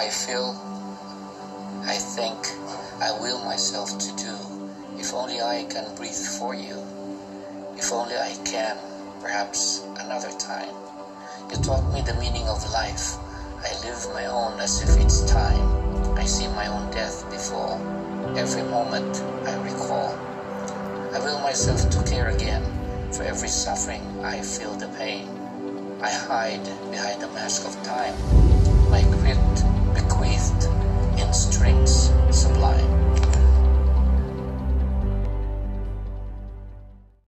I feel, I think, I will myself to do. If only I can breathe for you. If only I can, perhaps another time. You taught me the meaning of life. I live my own as if it's time. I see my own death before. Every moment I recall. I will myself to care again. For every suffering I feel the pain. I hide behind the mask of time. My grit bequeathed in strings sublime.